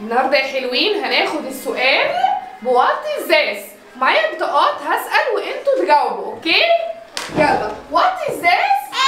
النهارده يا حلوين هناخد السؤال بوقت ازاز، معايا بطاقات هسأل وانتوا تجاوبوا، اوكي؟ يلا وقت ازاز